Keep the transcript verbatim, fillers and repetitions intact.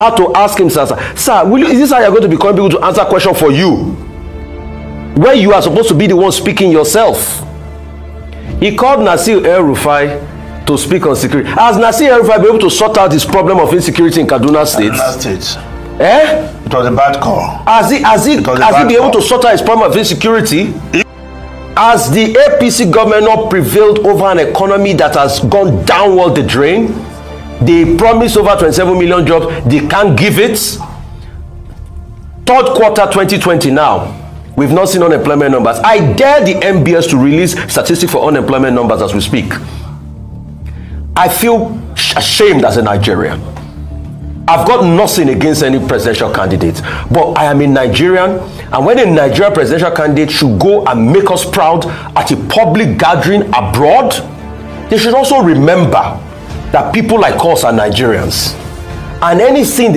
How to ask him, sir, sir, sir will you, is this how you're going to become people to answer question for you? Where you are supposed to be the one speaking yourself. He called Nasir El-Rufai to speak on security. Has Nasir El-Rufai been able to sort out his problem of insecurity in Kaduna State? Kaduna State. Eh? It was a bad call. Has he, has he, has he been able to sort out his problem of insecurity? Has the A P C government not prevailed over an economy that has gone downward the drain? They promised over twenty-seven million jobs. They can't give it. Third quarter twenty twenty now. We've not seen unemployment numbers. I dare the N B S to release statistics for unemployment numbers as we speak. I feel ashamed as a Nigerian. I've got nothing against any presidential candidate, but I am a Nigerian, and when a Nigerian presidential candidate should go and make us proud at a public gathering abroad, they should also remember that people like us are Nigerians. And anything